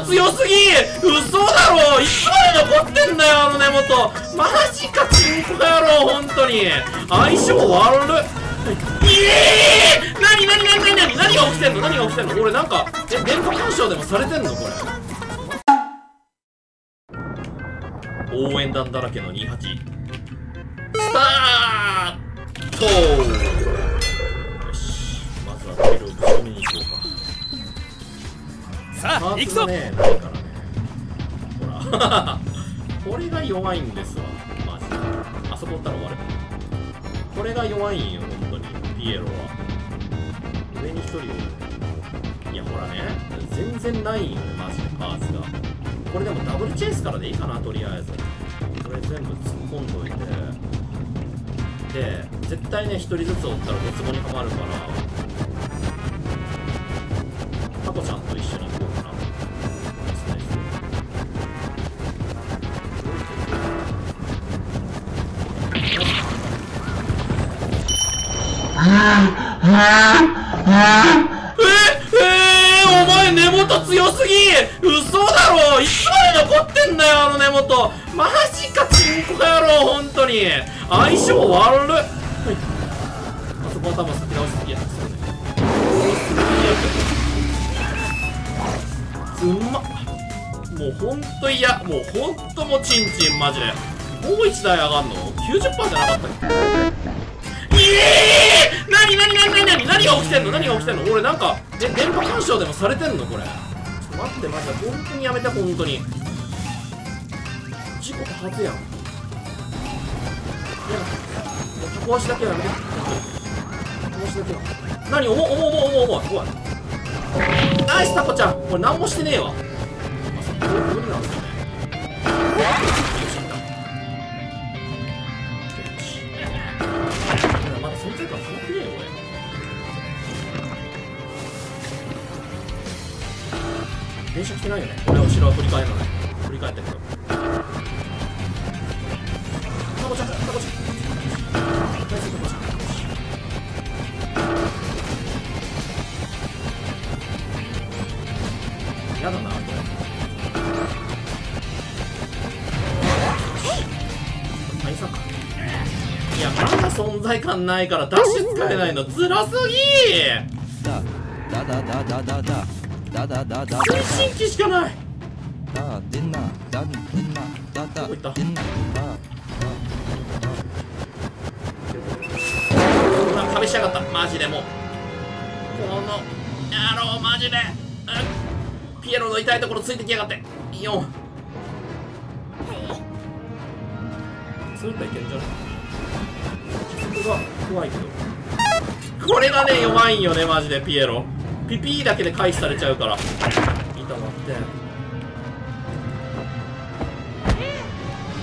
元強すぎ、嘘だろ、いつまで残ってんだよあの根元。マジかチンコ野郎、本当に相性悪っ。何が起きてんの、何が起きてんの。俺なんか電波干渉でもされてんのこれ。応援団だらけの28スタート。よし、まずはベルをぶち込みに行こうか。さあ行くぞ。ないからね、ほらこれが弱いんですわマジで。あそこ打ったら終わる。これが弱いんよ本当にピエロは。上に1人おる。いやほらね、全然ないんよマジでパーツが。これでもダブルチェイスからでいいかな、とりあえずこれ全部突っ込んどいて。で絶対ね1人ずつおったらごつぼにはまるから、タコちゃんと一緒に行こう。お前根元強すぎ、嘘だろ、いつまで残ってんだよあの根元。マジかチンコ野郎、本当に相性悪っ。あそこは多分避け直しすぎや。うまっ、もうほんと嫌、もうほんともうチンチンマジで。もう1台上がんの 90% じゃなかったっけ。何が起きてんの、何が起きてんの。俺なんか電波干渉でもされてんのこれ。ちょっと待ってマジで、本当にやめて、本当に事故多発やん。いやタコ足だけはやめて、タコ足だけは。何重い怖い。ナイスタコちゃん、これ何もしてねえわ。あそこ無理なんですよね。まだ存在感すごくねえよ俺。電車来てないよね。俺は後ろは振り返らない。振り返ったけど。タコちゃん、タコちゃん。大好きタコちゃん。嫌だな、これ。あいさか。いや、まだ存在感ないからダッシュ使えないの、ずらすぎー。だ。推進機しかない。どこ行った？壁しやがったマジで。もうこの野郎マジで、ピエロの痛いところついてきやがって。4ついたいけんじゃん。結局は怖いけど、これがね弱いんよねマジで。ピエロピピーだけで回避されちゃうから。痛まって。どこ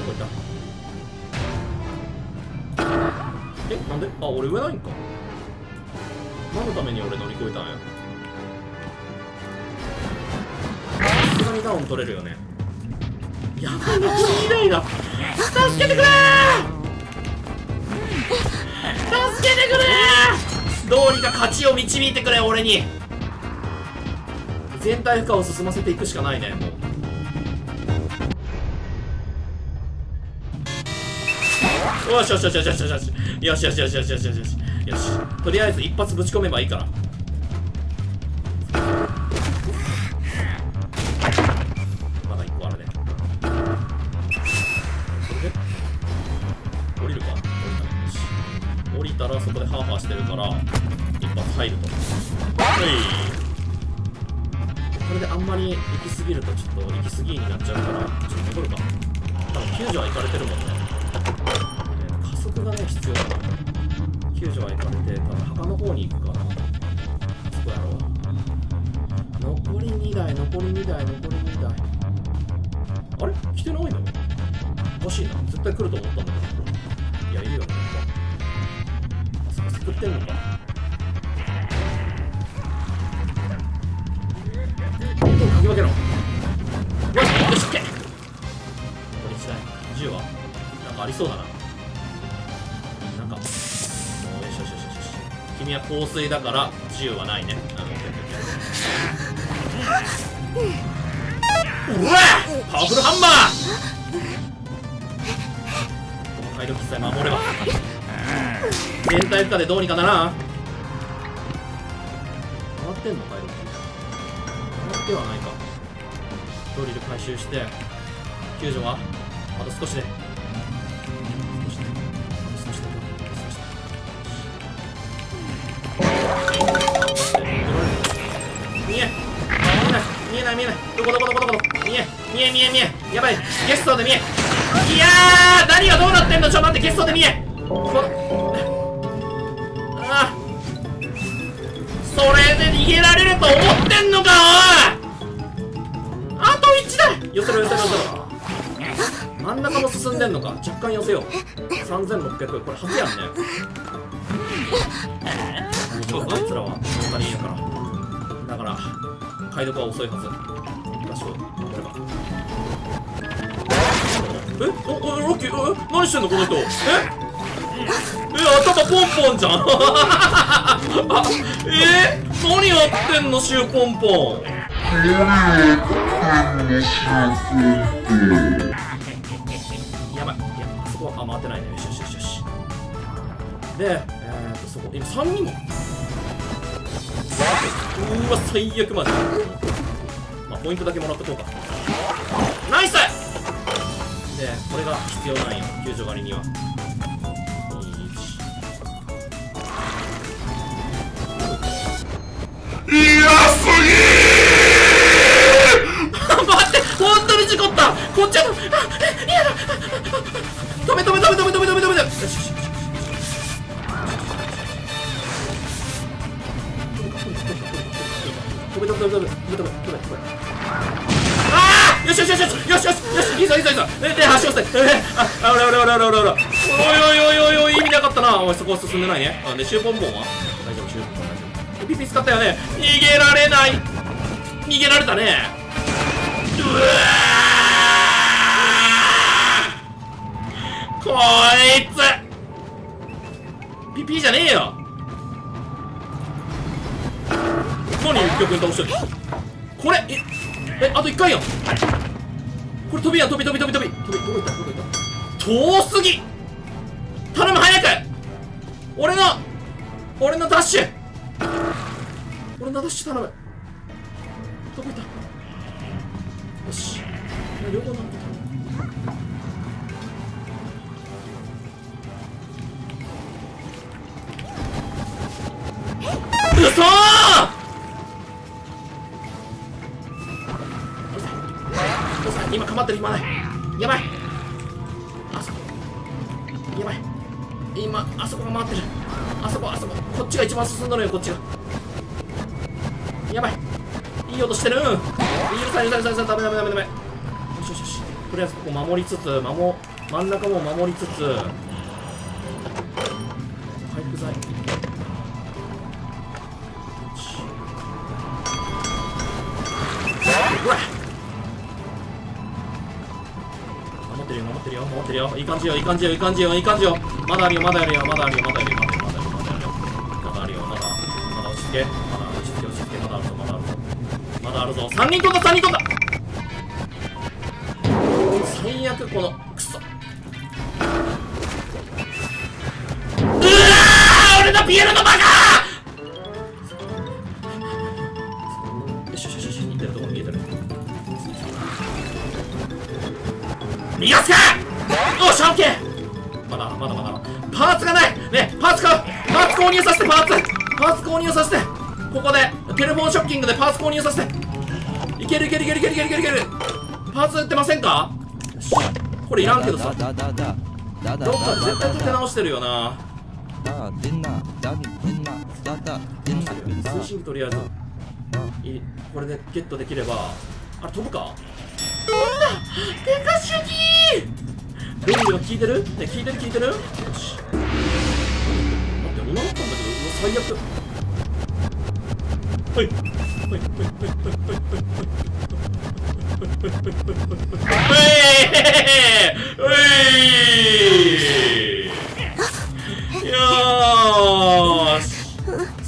行った？え、なんで？あ、俺上ないんか。何のために俺乗り越えたんや。さすがにダウン取れるよね。やばいな、これ2台だ。助けてくれー！助けてくれー！どうにか勝ちを導いてくれ俺に。全体負荷を進ませていくしかないね。もうよしよしよしよしよしよしよしよしよしよしよしよしよしよし、とりあえず一発ぶち込めばいいから。まだ一個あるね。それで降りるか。降りたらそこでハーハーしてるから一発入ると。はい、これであんまり行き過ぎるとちょっと行き過ぎになっちゃうから、ちょっと戻るか。多分救助は行かれてるもんね。加速がね必要だから。救助は行かれて、多分墓の方に行くかな。そこやろう。残り2台残り2台残り2台。あれ来てないの？おかしいな、絶対来ると思ったんだけど。いやいるよね。あそこ救ってんのか。かき分けろ。よしよし、オッケー。これ1台銃はなんかありそうだな。なんかよしよしよしよし。君は香水だから銃はないね。あのうわパワフルハンマー。この体力さえ守れば全体負荷でどうにかならん。変わってんの体力変わってはないか。ドリル回収して救助はあと少しで、見えないどこ見えやばいゲストで見え。いやー何がどうなってんの。ちょ待ってゲストで見え。ああそれで逃げられると思ってんのかおい。あと1だ。寄せろ真ん中も進んでんのか。若干寄せよう。3600これ初やんね。大丈夫あいつらは他にいるからだから解読は遅いはず。ラッシュえおおロッキー何してんのこの人。頭ポンポンじゃん何やってんのシューポンポン。やばいあそこは回ってないね。よしよしよしよしでそこ今3人も。うわ最悪マジ。まあポイントだけもらっとこうか。ナイスでこれが必要なんよ救助狩りには。いやすぎー待って本当に事故った。こっちは嫌だ。止めよしよしいいぞで走らせてあらおい意味なかったな。おいそこは進んでないね。あでシューポンポンは大丈夫。シューポンポン大丈夫。ピピ使ったよね。逃げられない。逃げられたね。うわこいつピピじゃねえよ。何一曲倒してるこれ。あと1回やんこれ。飛びどこ行った。遠すぎ頼む早く。俺のダッシュ頼む。どこ行った。よし両方なんだ。うそー今かまってる暇ない。やばい今あそこが回ってる。あそここっちが一番進んだのよ。こっちがやばいいい音してる。許さないダメ。よしよしよしとりあえずここ守りつつ真ん中も守りつつ回復剤うわっ守ってるよ。いい感じよ。まだあるよ。落ち着けまだあるぞ。3人飛んだ。最悪このクソ。うわあ俺のピエロのバカー。よし似てるとこ見えてる。逃がすか。よし、オッケー。まだパーツがないね。パーツ購入させて。パーツ購入させて。ここでテレフォンショッキングでパーツ購入させて。いける。パーツ売ってませんか。よしこれいらんけどさどっか絶対立て直してるよな。通信機とりあえずこれでゲットできればあれ飛ぶか。うんだでか主義ベリーは聞いてる？ね、聞いてる？よし待って、女の子なんだけど、最悪。はいよーし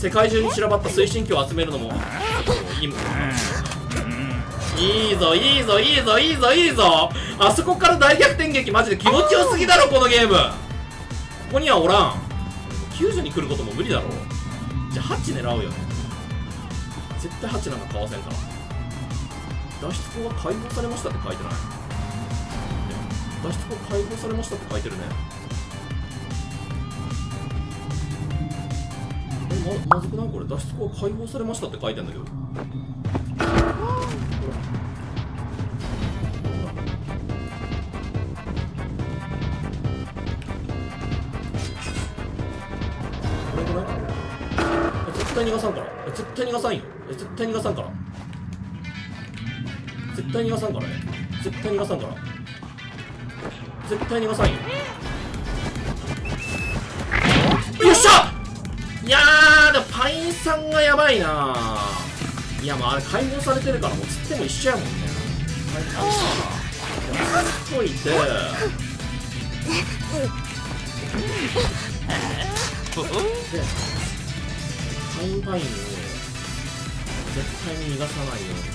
世界中に散らばった推進機を集めるのもいいもん。いいぞいいぞいいぞいいぞいいぞ。あそこから大逆転劇マジで気持ちよすぎだろこのゲーム。ここにはおらん。90に来ることも無理だろ。じゃあ8狙うよね。絶対8なんかかわせんから。脱出口が解放されましたって書いてない？脱出口解放されましたって書いてるね。え、まずくないこれ。脱出口が解放されましたって書いてんだけど。絶対逃がさんから、絶対逃がさんよ、絶対逃がさんから、絶対逃がさんから、絶対逃がさんから、絶対逃がさんよ。よっしゃ。いやーでもパインさんがやばいな。いやもうあれ解放されてるからもう釣っても一緒やもんね。釣っといてでパインを絶対に逃がさないように